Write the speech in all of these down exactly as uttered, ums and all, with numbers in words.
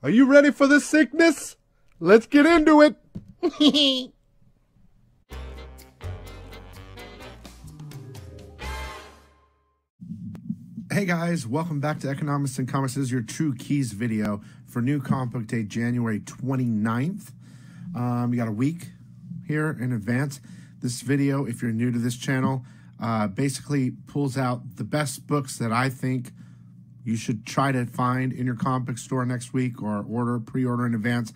Are you ready for this sickness? Let's get into it! Hey guys, welcome back to Economics and Comics. This is your True Keys video for New Comic Book Day, January twenty-ninth. Um, you got a week here in advance. This video, if you're new to this channel, uh, basically pulls out the best books that I think you should try to find in your comic book store next week, or order, pre-order in advance,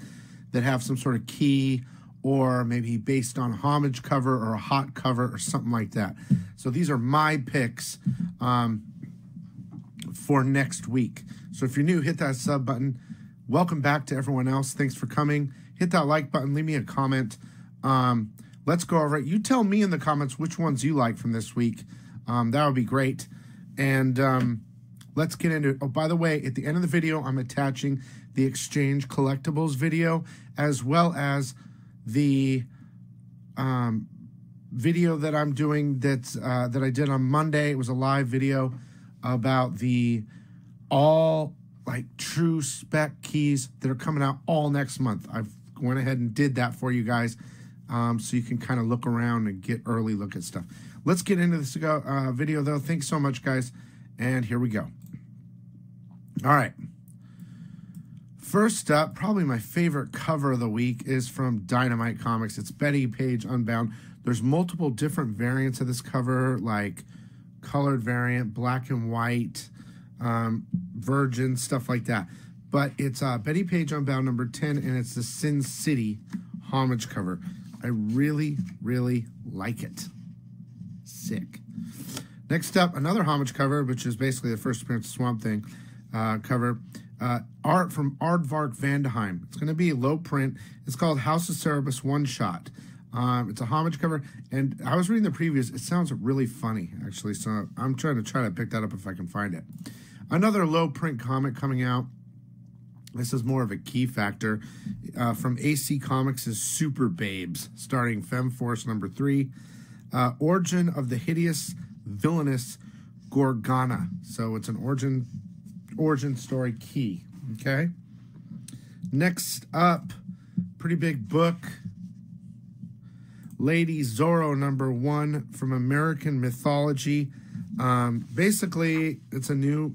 that have some sort of key or maybe based on a homage cover or a hot cover or something like that. So these are my picks um, for next week. So if you're new, hit that sub button. Welcome back to everyone else. Thanks for coming. Hit that like button. Leave me a comment. Um, let's go over it. You tell me in the comments which ones you like from this week. Um, that would be great. And um, let's get into it. Oh, by the way, at the end of the video, I'm attaching the Exchange Collectibles video, as well as the um, video that I'm doing that's, uh, that I did on Monday. It was a live video about the all like true spec keys that are coming out all next month. I've went ahead and did that for you guys, um, so you can kind of look around and get early look at stuff. Let's get into this uh, video though. Thanks so much, guys, and here we go. All right. First up, probably my favorite cover of the week is from Dynamite Comics. It's Betty Page Unbound. There's multiple different variants of this cover, like colored variant, black and white, um, virgin, stuff like that. But it's uh, Betty Page Unbound number ten, and it's the Sin City homage cover. I really, really like it. Sick. Next up, another homage cover, which is basically the first appearance of Swamp Thing uh, cover. Uh, art from Aardvark Vandeheim. It's going to be low print. It's called House of Cerebus One Shot. Um, it's a homage cover, and I was reading the previews. It sounds really funny, actually, so I'm trying to try to pick that up if I can find it. Another low print comic coming out. This is more of a key factor. Uh, from A C Comics is Super Babes, starting Femme Force number three. Uh, origin of the hideous, villainous Gorgana. So it's an origin, origin story key, okay? Next up, pretty big book. Lady Zorro number one from American Mythology. Um, basically, it's a new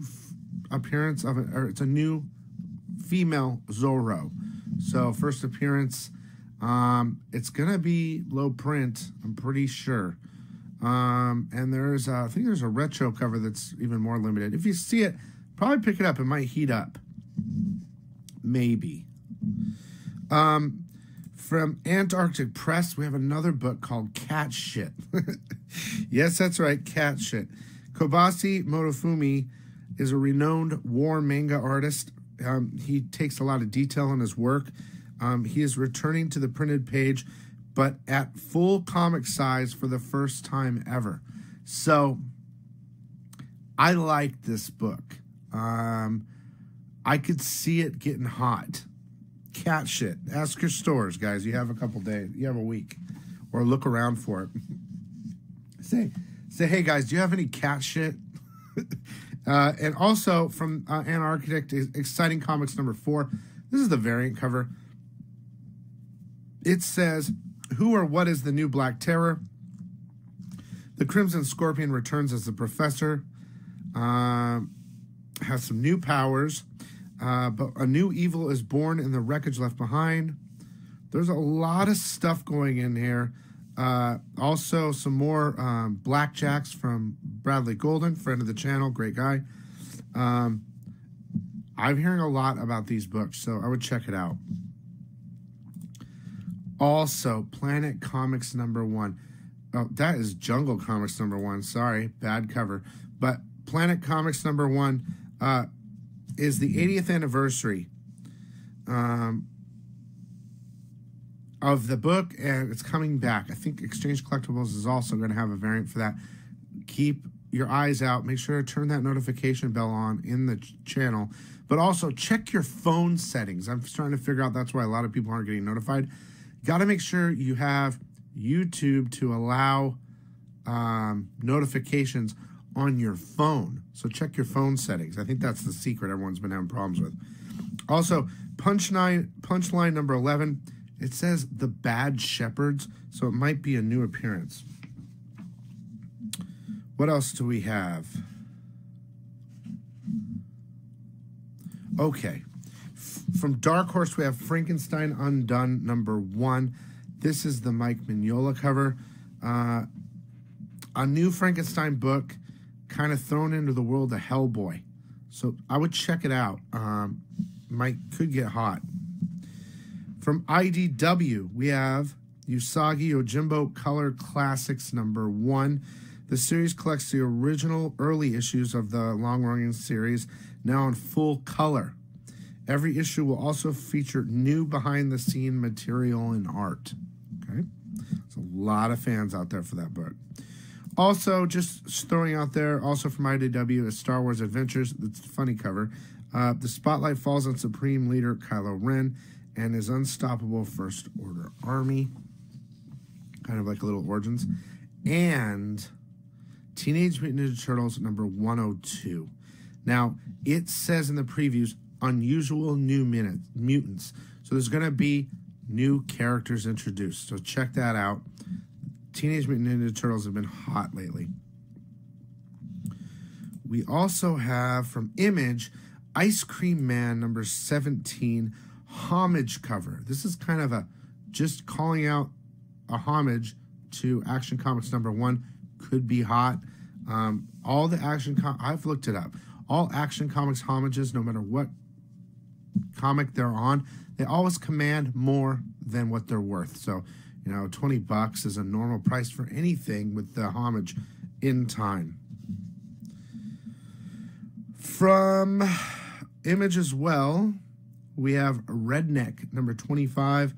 appearance of it, or it's a new female Zorro. So first appearance. Um, it's gonna be low print, I'm pretty sure. Um, and there's, a, I think there's a retro cover that's even more limited. If you see it, probably pick it up. It might heat up, maybe. Um. From Antarctic Press, we have another book called Cat Shit. Yes, that's right, Cat Shit. Kobasi Motofumi is a renowned war manga artist. Um, he takes a lot of detail in his work. Um, he is returning to the printed page, but at full comic size for the first time ever. So, I like this book. Um, I could see it getting hot. Cat Shit. Ask your stores, guys. You have a couple days. You have a week. Or look around for it. say, say, hey, guys, do you have any cat shit? uh, and also from uh, Anarchitect is Exciting Comics number four. This is the variant cover. It says, who or what is the new Black Terror? The Crimson Scorpion returns as the professor. Uh, has some new powers. Uh, but a new evil is born in the wreckage left behind. There's a lot of stuff going in here. Uh, also, some more um, Black Jacks from Bradley Golden, friend of the channel, great guy. Um, I'm hearing a lot about these books, so I would check it out. Also, Planet Comics number one. Oh, that is Jungle Comics number one. Sorry, bad cover. But Planet Comics number one. Uh, is the eightieth anniversary um, of the book, and it's coming back. I think Exchange Collectibles is also going to have a variant for that. Keep your eyes out. Make sure to turn that notification bell on in the ch channel, but also check your phone settings. I'm starting to figure out that's why a lot of people aren't getting notified. Got to make sure you have YouTube to allow um, notifications on your phone. So check your phone settings. I think that's the secret everyone's been having problems with. Also, punchline, punchline number eleven. It says The Bad Shepherds, so it might be a new appearance. What else do we have? Okay. From Dark Horse, we have Frankenstein Undone, number one. This is the Mike Mignola cover. Uh, a new Frankenstein book kind of thrown into the world of Hellboy. So I would check it out. Um, Mike could get hot. From I D W, we have Usagi Yojimbo Color Classics, number one. The series collects the original early issues of the long-running series, now in full color. Every issue will also feature new behind-the-scene material and art. Okay, there's a lot of fans out there for that book. Also, just throwing out there, also from I D W, is Star Wars Adventures. It's a funny cover. Uh, the spotlight falls on Supreme Leader Kylo Ren and his unstoppable First Order army. Kind of like a little Origins. And Teenage Mutant Ninja Turtles, number one oh two. Now, it says in the previews, unusual new mutants. So there's going to be new characters introduced. So check that out. Teenage Mutant Ninja Turtles have been hot lately. We also have from Image, Ice Cream Man number seventeen, homage cover. This is kind of a just calling out a homage to Action Comics number one. Could be hot. Um, all the Action Com- I've looked it up. All Action Comics homages, no matter what comic they're on, they always command more than what they're worth. So, you know, twenty bucks is a normal price for anything with the homage in time. From Image as well, we have Redneck, number twenty-five.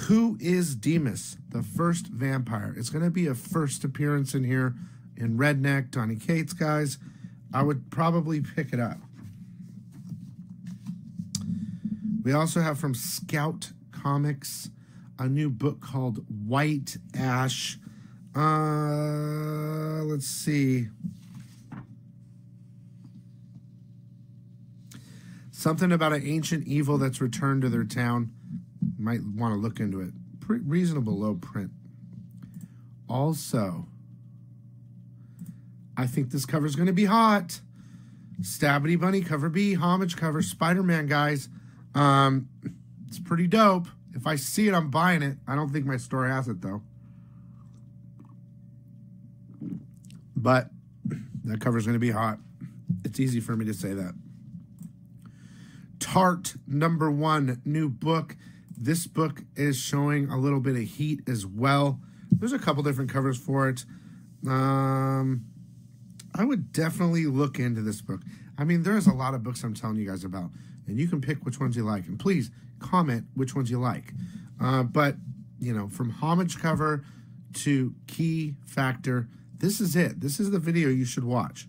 Who is Demas, the first vampire? It's going to be a first appearance in here in Redneck, Donny Cates, guys. I would probably pick it up. We also have from Scout Comics a new book called White Ash. Uh, let's see. Something about an ancient evil that's returned to their town. Might want to look into it. Pretty reasonable low print. Also, I think this cover's going to be hot. Stabity Bunny, cover B, homage cover, Spider-Man, guys. Um, it's pretty dope. If I see it, I'm buying it. I don't think my store has it, though. But that cover's going to be hot. It's easy for me to say that. Tart, number one, new book. This book is showing a little bit of heat as well. There's a couple different covers for it. Um... I would definitely look into this book. I mean, there's a lot of books I'm telling you guys about, and you can pick which ones you like. And please comment which ones you like. Uh, but, you know, from homage cover to key factor, this is it. This is the video you should watch.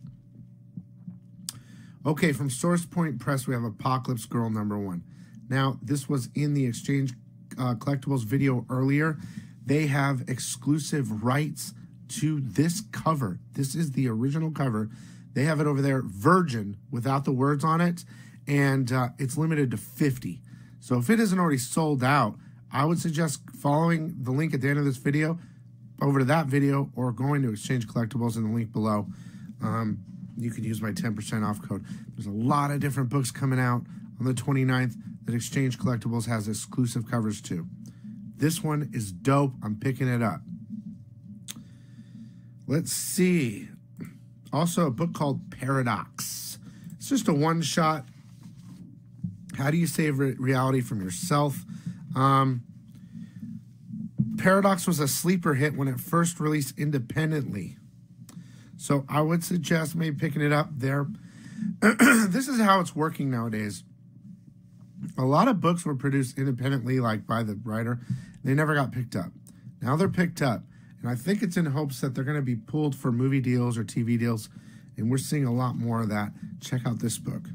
Okay, from Source Point Press, we have Apocalypse Girl number one. Now, this was in the Exchange uh, Collectibles video earlier. They have exclusive rights to this cover. This is the original cover. They have it over there, virgin, without the words on it, and uh, it's limited to fifty. So if it isn't already sold out, I would suggest following the link at the end of this video over to that video, or going to Exchange Collectibles in the link below. Um, you can use my ten percent off code. There's a lot of different books coming out on the twenty-ninth that Exchange Collectibles has exclusive covers to. This one is dope. I'm picking it up. Let's see. Also, a book called Paradox. It's just a one-shot. How do you save re reality from yourself? Um, Paradox was a sleeper hit when it first released independently. So I would suggest maybe picking it up there. This is how it's working nowadays. A lot of books were produced independently, like by the writer. They never got picked up. Now they're picked up. And I think it's in hopes that they're going to be pulled for movie deals or T V deals. And we're seeing a lot more of that. Check out this book.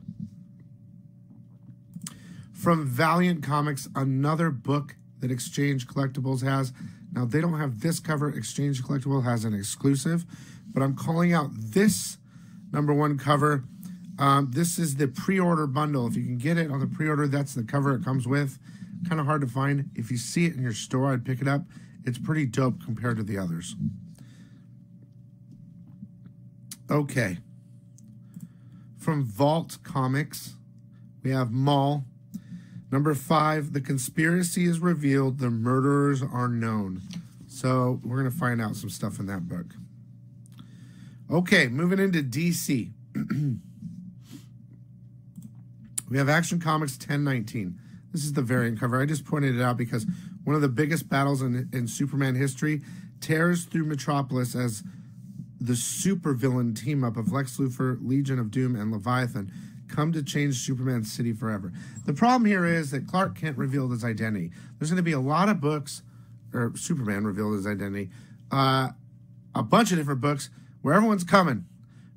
From Valiant Comics, another book that Exchange Collectibles has. Now, they don't have this cover. Exchange Collectible has an exclusive. But I'm calling out this number one cover. Um, this is the pre-order bundle. If you can get it on the pre-order, that's the cover it comes with. Kind of hard to find. If you see it in your store, I'd pick it up. It's pretty dope compared to the others. Okay. From Vault Comics, we have Maul. Number five, the conspiracy is revealed. The murderers are known. So we're going to find out some stuff in that book. Okay, moving into D C. We have Action Comics ten nineteen. This is the variant cover. I just pointed it out because one of the biggest battles in, in Superman history tears through Metropolis as the supervillain team-up of Lex Luthor, Legion of Doom, and Leviathan come to change Superman's city forever. The problem here is that Clark Kent revealed his identity. There's going to be a lot of books, or Superman revealed his identity, uh, a bunch of different books where everyone's coming.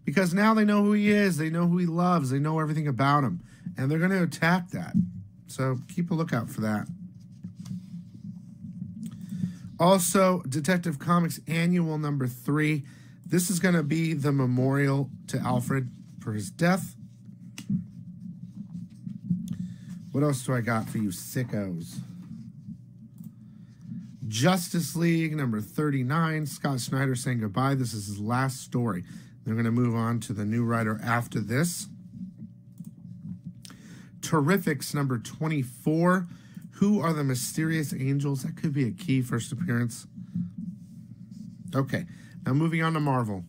Because now they know who he is, they know who he loves, they know everything about him. And they're going to attack that. So keep a lookout for that. Also, Detective Comics Annual number three. This is going to be the memorial to Alfred for his death. What else do I got for you sickos? Justice League number thirty-nine. Scott Snyder saying goodbye. This is his last story. They're going to move on to the new writer after this. Terrifics number twenty-four. Who are the mysterious angels? That could be a key first appearance. Okay, now moving on to Marvel.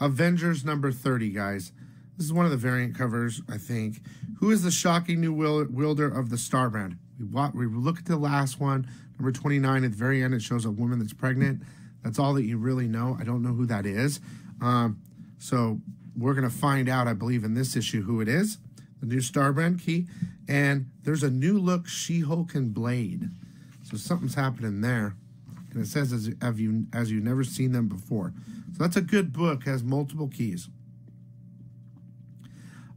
Avengers number thirty, guys. This is one of the variant covers, I think. Who is the shocking new wielder of the Starbrand? We, walk, we look at the last one, number twenty-nine. At the very end, it shows a woman that's pregnant. That's all that you really know. I don't know who that is. Um, so we're going to find out, I believe, in this issue who it is. The new Starbrand key. And there's a new look She-Hulk and Blade. So something's happening there. And it says, as, have you, as you've never seen them before. So that's a good book. Has multiple keys.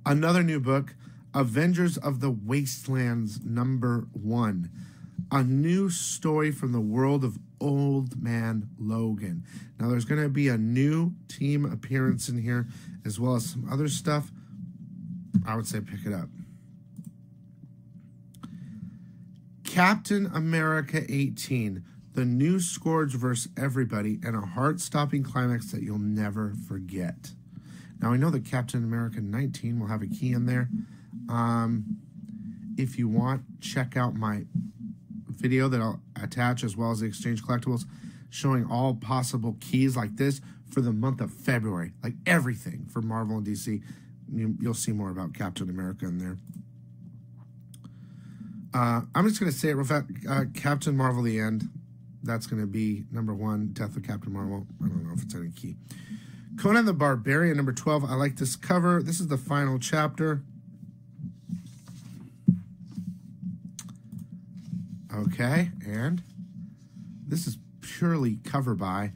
Another new book, Avengers of the Wastelands, number one. A new story from the world of Old Man Logan. Now, there's going to be a new team appearance in here, as well as some other stuff. I would say pick it up. Captain America eighteen. The new Scourge versus everybody, and a heart-stopping climax that you'll never forget. Now, I know that Captain America nineteen will have a key in there. Um, if you want, check out my video that I'll attach, as well as the Exchange Collectibles, showing all possible keys like this for the month of February. Like everything for Marvel and D C. You, you'll see more about Captain America in there. Uh, I'm just going to say it real fast. Uh, Captain Marvel, the end. That's going to be number one. Death of Captain Marvel. I don't know if it's any key. Conan the Barbarian, number twelve. I like this cover. This is the final chapter. Okay, and this is purely cover by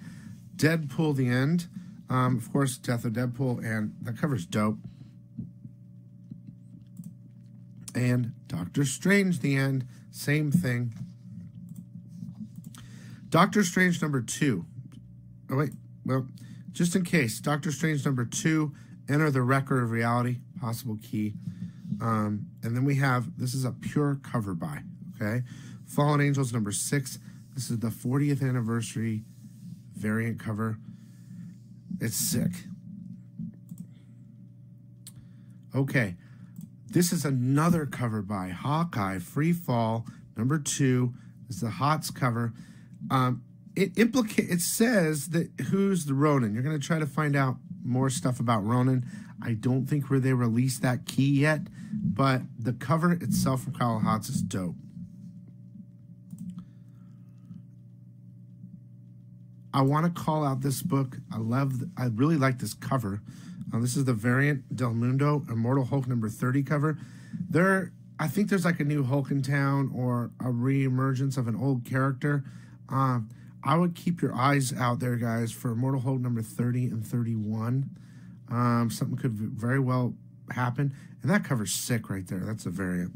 Deadpool, the end. Um, of course, Death of Deadpool, and the cover's dope. And Doctor Strange, the end. Same thing. Doctor Strange, number two. Oh, wait. Well, just in case. Doctor Strange, number two. Enter the Record of Reality. Possible key. Um, and then we have, this is a pure cover by. Okay. Fallen Angels, number six. This is the fortieth anniversary variant cover. It's sick. Okay. This is another cover by Hawkeye, Free Fall, number two. This is the H O T S cover. Um, it, implica- it says that who's the Ronin. You're going to try to find out more stuff about Ronin. I don't think where they released that key yet, but the cover itself from Kyle H O T S is dope. I want to call out this book. I love, I really like this cover. Uh, this is the variant Del Mundo Immortal Hulk number thirty cover. There, I think there's like a new Hulk in town or a reemergence of an old character. Um, I would keep your eyes out there, guys, for Immortal Hulk number thirty and thirty-one. Um, something could very well happen, and that cover's sick right there. That's a variant.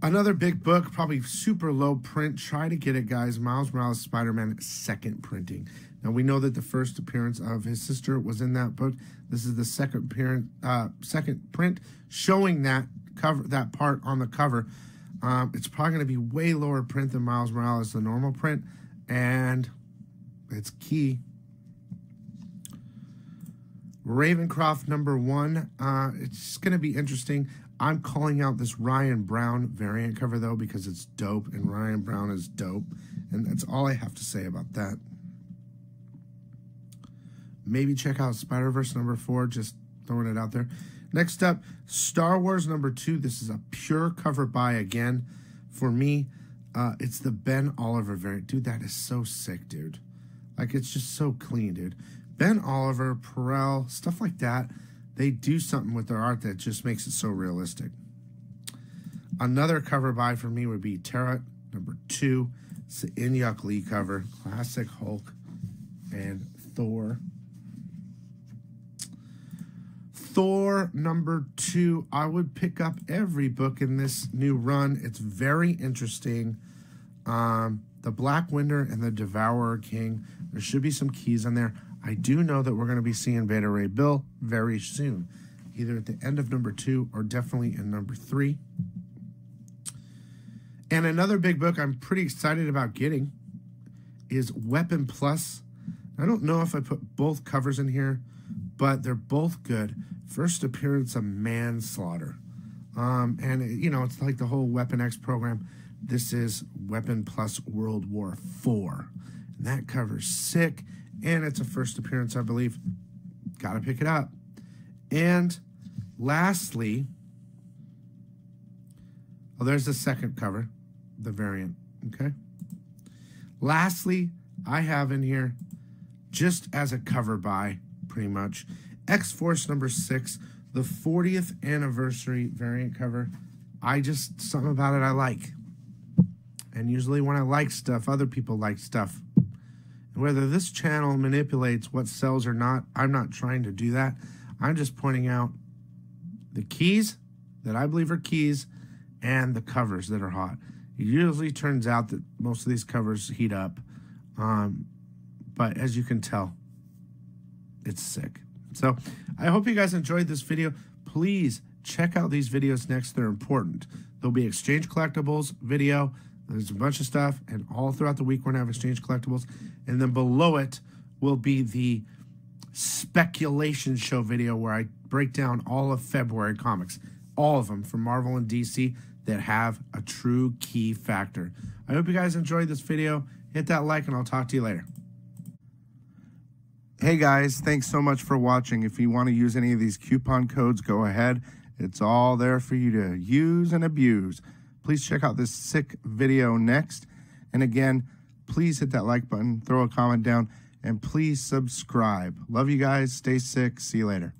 Another big book, probably super low print. Try to get it, guys. Miles Morales Spider-Man second printing. Now, we know that the first appearance of his sister was in that book. This is the second parent, uh, second print showing that cover, that part on the cover. Um, it's probably going to be way lower print than Miles Morales, the normal print, and it's key. Ravencroft number one. Uh, it's going to be interesting. I'm calling out this Ryan Brown variant cover, though, because it's dope, and Ryan Brown is dope, and that's all I have to say about that. Maybe check out Spider-Verse number four, just throwing it out there. Next up, Star Wars number two. This is a pure cover buy again. For me, uh, it's the Ben Oliver variant. Dude, that is so sick, dude. Like, it's just so clean, dude. Ben Oliver, Perel, stuff like that. They do something with their art that just makes it so realistic. Another cover buy for me would be Terra number two. It's the Inyuk Lee cover. Classic Hulk and Thor. Thor number two. I would pick up every book in this new run. It's very interesting. Um, the Black Winder and the Devourer King. There should be some keys on there. I do know that we're going to be seeing Beta Ray Bill very soon, either at the end of number two or definitely in number three. And another big book I'm pretty excited about getting is Weapon Plus. I don't know if I put both covers in here, but they're both good. First appearance of Manslaughter. Um, and, it, you know, it's like the whole Weapon X program. This is Weapon Plus World War four. And that cover's sick. And it's a first appearance, I believe. Gotta pick it up. And lastly, oh, there's the second cover, the variant, okay? Lastly, I have in here, just as a cover buy, pretty much, X-Force number six, the fortieth anniversary variant cover. I just, something about it I like. And usually when I like stuff, other people like stuff. Whether this channel manipulates what sells or not, I'm not trying to do that. I'm just pointing out the keys that I believe are keys and the covers that are hot. It usually turns out that most of these covers heat up. Um, but as you can tell, it's sick. So I hope you guys enjoyed this video. Please check out these videos next. They're important. There'll be Exchange Collectibles video. There's a bunch of stuff, and all throughout the week we're going to have Exchange Collectibles. And then below it will be the Speculation Show video where I break down all of February comics, all of them from Marvel and D C that have a true key factor. I hope you guys enjoyed this video. Hit that like, and I'll talk to you later. Hey, guys. Thanks so much for watching. If you want to use any of these coupon codes, go ahead. It's all there for you to use and abuse. Please check out this sick video next. And again, please hit that like button, throw a comment down, and please subscribe. Love you guys. Stay sick. See you later.